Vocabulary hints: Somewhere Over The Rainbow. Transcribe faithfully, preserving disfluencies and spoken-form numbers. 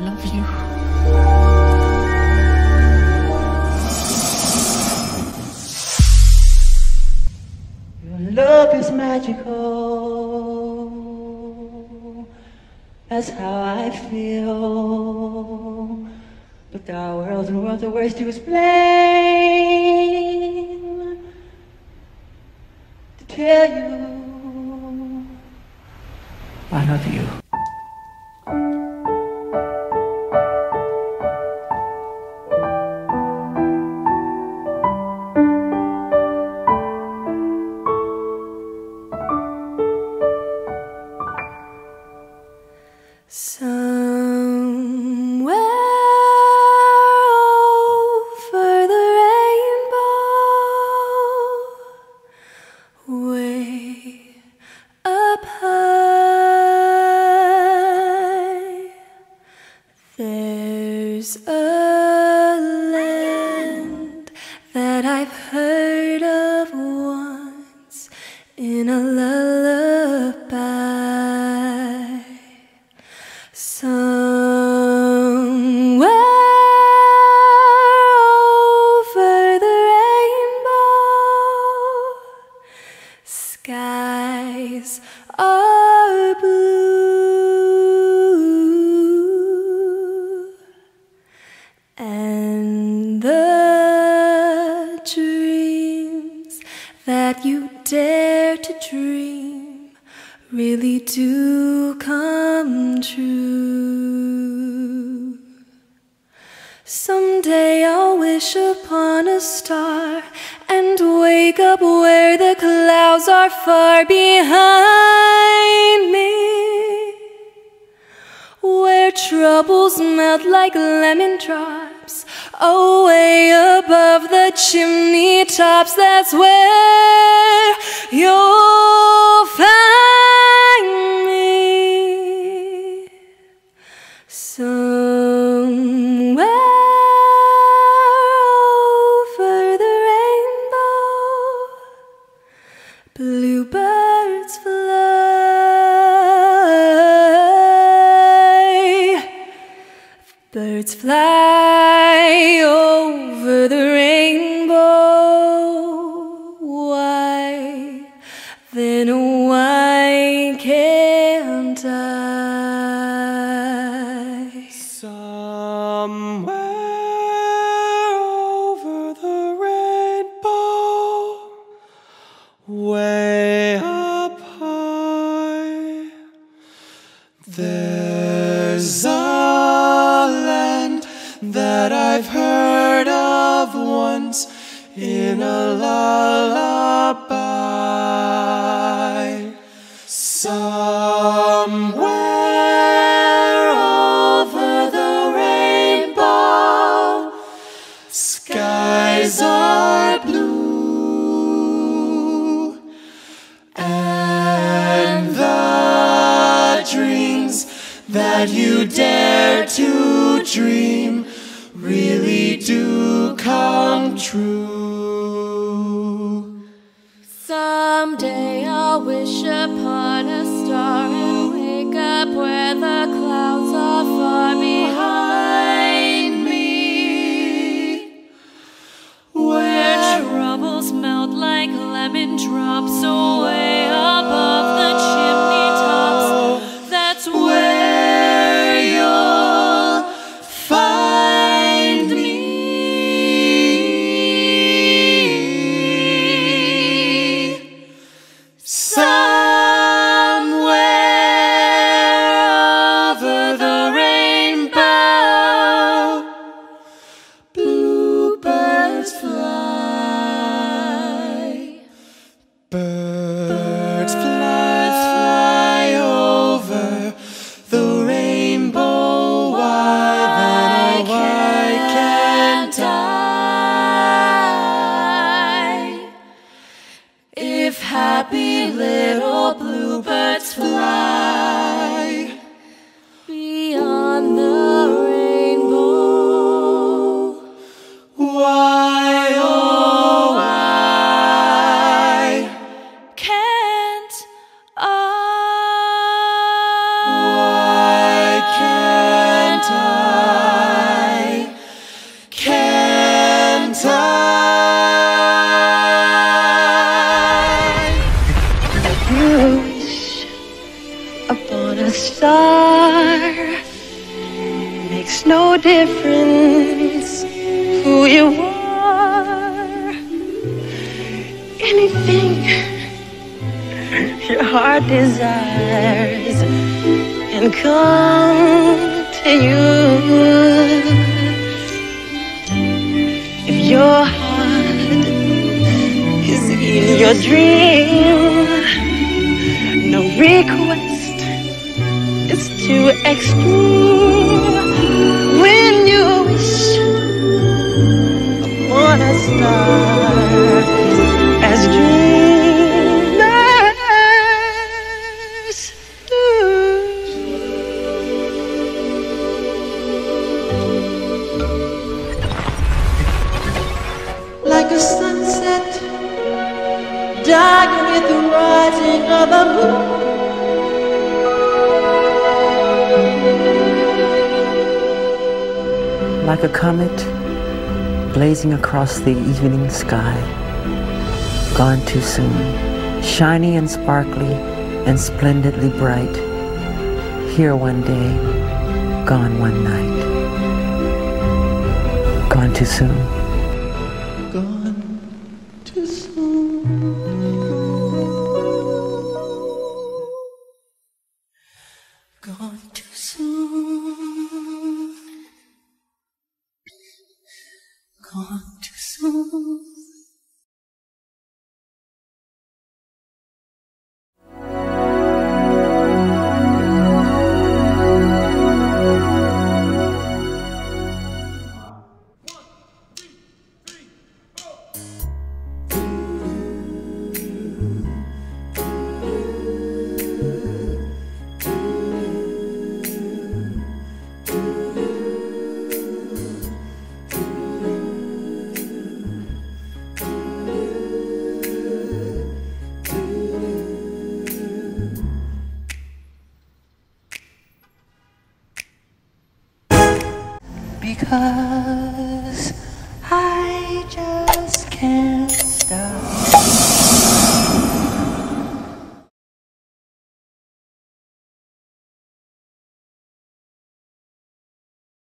love you. Your love is magical. That's how I feel. But our world's and world's a waste to explain, to tell you I love you. Somewhere over the rainbow, way up high, there's a land that I've heard of once in a lullaby. Somewhere over the rainbow, skies are blue, and the dreams that you dare to dream really do come true. Someday I'll wish upon a star and wake up where the clouds are far behind me, where troubles melt like lemon drops away above the chimney tops. That's where you'll find. Somewhere over the rainbow, bluebirds fly, birds fly over the rainbow. Why, then why can't I? Somewhere over the rainbow, way up high, there's a land that I've heard of once in a lullaby. Somewhere skies are blue, and the dreams that you dare to dream really do come true. Someday I'll wish upon a star and wake up where the clouds are far behind, melt like lemon drops away above the chimney tops. That's where you'll find me. Somewhere over makes no difference who you are. Anything your heart desires can come to you. If your heart is in your dream, no request is too extreme. Like a sunset, darkened with the rising of the moon. Like a comet, blazing across the evening sky, gone too soon, shiny and sparkly and splendidly bright, here one day, gone one night, gone too soon. Gone too soon. Gone too soon. Gone too soon. Because I just can't stop.